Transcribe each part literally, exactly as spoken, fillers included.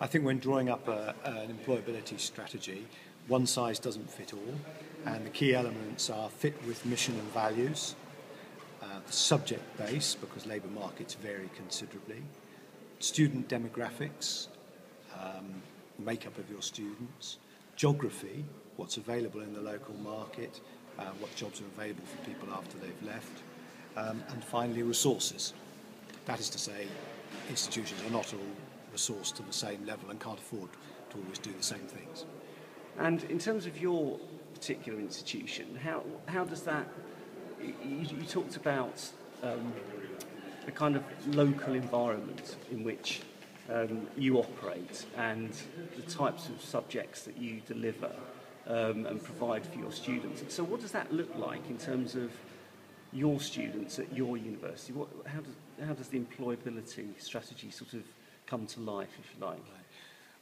I think when drawing up a, an employability strategy, one size doesn't fit all, and the key elements are fit with mission and values, uh, the subject base, because labour markets vary considerably, student demographics, um, makeup of your students, geography, what's available in the local market, uh, what jobs are available for people after they've left, um, and finally resources. That is to say, institutions are not all resourced to the same level and can't afford to always do the same things. And in terms of your particular institution, how, how does that, you, you talked about um, the kind of local environment in which um, you operate and the types of subjects that you deliver um, and provide for your students. So what does that look like in terms of your students at your university? What, how, does, how does the employability strategy sort of come to life, if you like?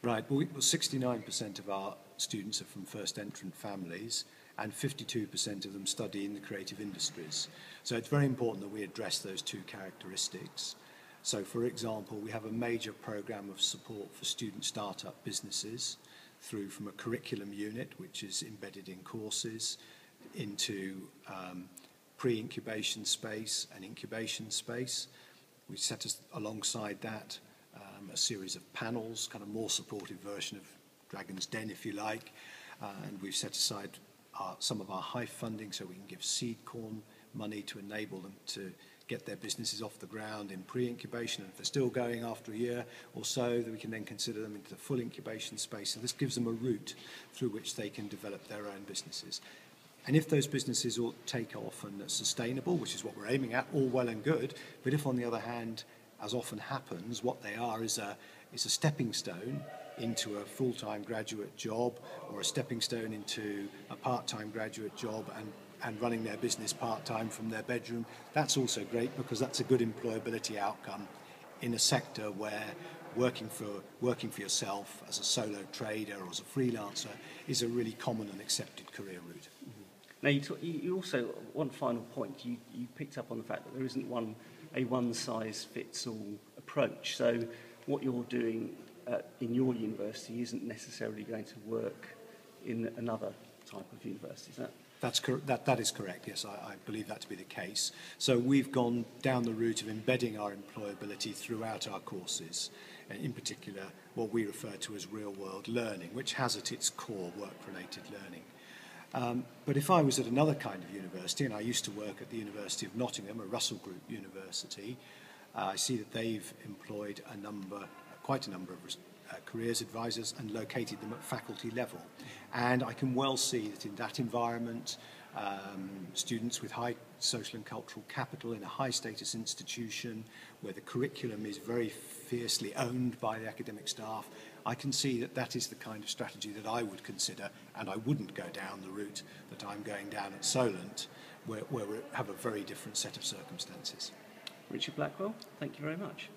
Right, well, sixty-nine percent of our students are from first entrant families, and fifty-two percent of them study in the creative industries. So it's very important that we address those two characteristics. So, for example, we have a major program of support for student startup businesses through from a curriculum unit, which is embedded in courses, into um, pre-incubation space and incubation space. We set us alongside that Um, a series of panels, kind of more supportive version of Dragon's Den, if you like, uh, and we've set aside our, some of our H I F funding so we can give seed corn money to enable them to get their businesses off the ground in pre-incubation, and if they're still going after a year or so, that we can then consider them into the full incubation space, and this gives them a route through which they can develop their own businesses. And if those businesses all take off and are sustainable, which is what we're aiming at, all well and good, but if on the other hand, as often happens, what they are is a, is a stepping stone into a full-time graduate job or a stepping stone into a part-time graduate job and, and running their business part-time from their bedroom. That's also great because that's a good employability outcome in a sector where working for, working for yourself as a solo trader or as a freelancer is a really common and accepted career route. Mm-hmm. Now, you, talk, you also, one final point, you, you picked up on the fact that there isn't one a one-size-fits-all approach. So what you're doing uh, in your university isn't necessarily going to work in another type of university, is that? That's cor that, that is correct, yes, I, I believe that to be the case. So we've gone down the route of embedding our employability throughout our courses, and in particular what we refer to as real-world learning, which has at its core work-related learning. Um, but if I was at another kind of university, and I used to work at the University of Nottingham, a Russell Group university, uh, I see that they've employed a number, quite a number of uh, careers advisors and located them at faculty level. And I can well see that in that environment, um, students with high social and cultural capital in a high status institution where the curriculum is very fiercely owned by the academic staff, I can see that that is the kind of strategy that I would consider, and I wouldn't go down the route that I'm going down at Solent, where, where we have a very different set of circumstances. Richard Blackwell, thank you very much.